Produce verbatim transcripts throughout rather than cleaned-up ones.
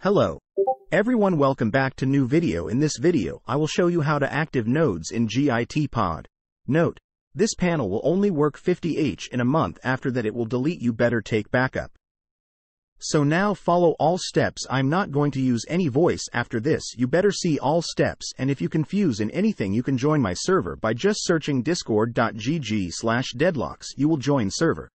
Hello everyone, welcome back to new video. In this video I will show you how to active nodes in Gitpod. Note, this panel will only work fifty hours in a month, after that it will delete. You better take backup. So now follow all steps. I'm not going to use any voice after this. You better see all steps, and if you confuse in anything you can join my server by just searching discord dot g g slash deadlox. You will join server.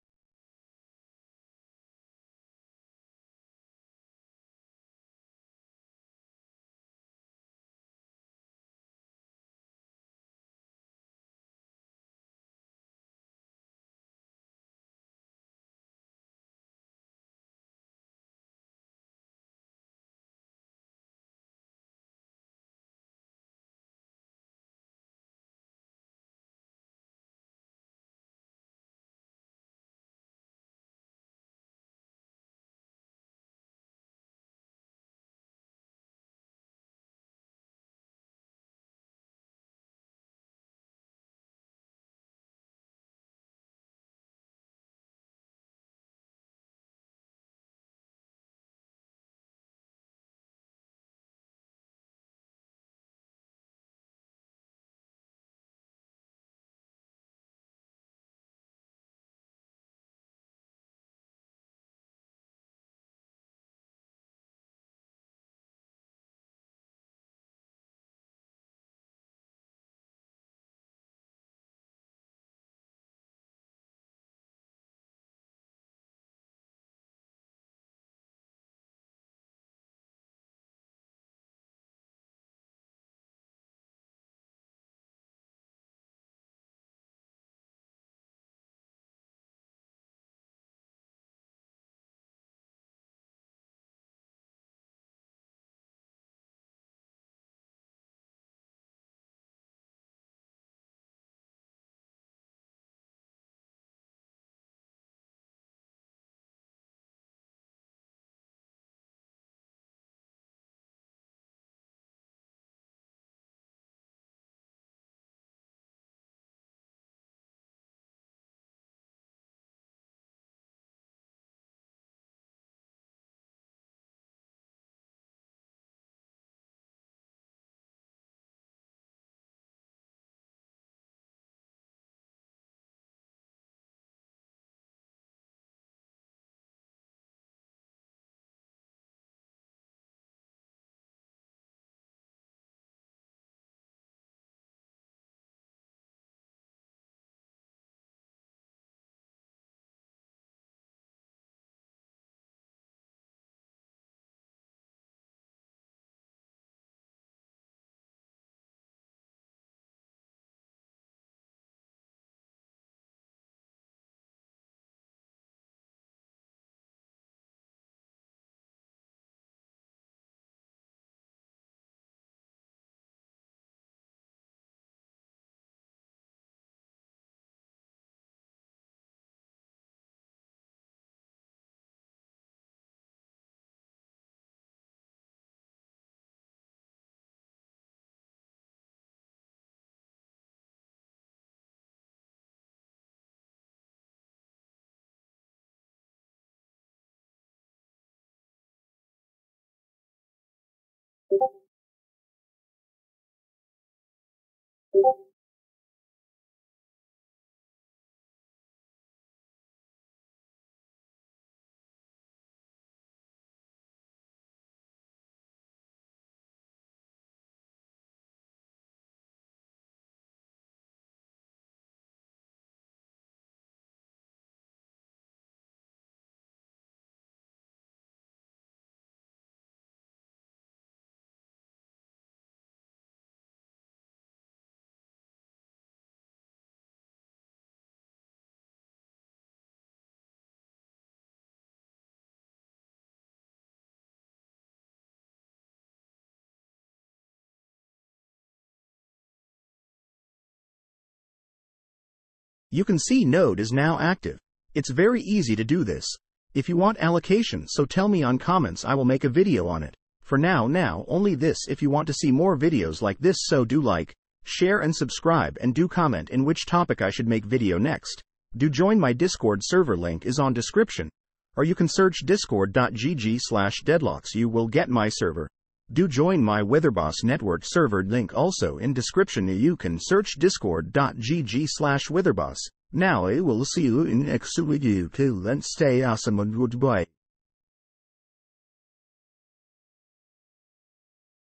You can see node is now active. It's very easy to do this. If you want allocation, so tell me on comments, I will make a video on it. For now now only this. If you want to see more videos like this, so do like, share and subscribe, and do comment in which topic I should make video next. Do join my Discord server, link is on description. or you can search discord dot g g slash deadlox. You will get my server. Do join my Witherboss network server, link also in description. You can search discord dot g g slash witherboss. Now I will see you in next video. Till then, stay awesome and goodbye.